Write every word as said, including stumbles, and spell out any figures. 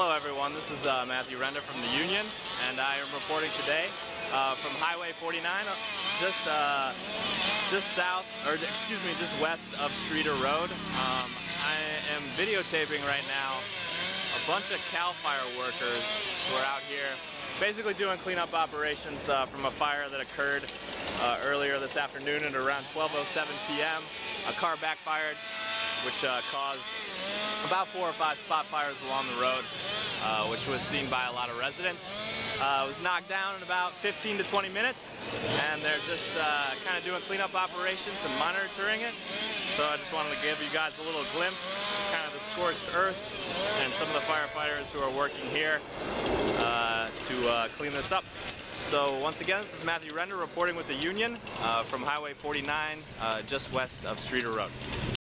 Hello everyone, this is uh, Matthew Renda from the Union, and I am reporting today uh, from Highway forty-nine, just uh, just south, or excuse me, just west of Streeter Road. Um, I am videotaping right now a bunch of Cal Fire workers who are out here basically doing cleanup operations uh, from a fire that occurred uh, earlier this afternoon at around twelve oh seven p m A car backfired, which uh, caused about four or five spot fires along the road, uh, which was seen by a lot of residents. Uh, it was knocked down in about fifteen to twenty minutes, and they're just uh, kind of doing cleanup operations and monitoring it. So I just wanted to give you guys a little glimpse, kind of the scorched earth, and some of the firefighters who are working here uh, to uh, clean this up. So once again, this is Matthew Render reporting with the Union uh, from Highway forty-nine, uh, just west of Streeter Road.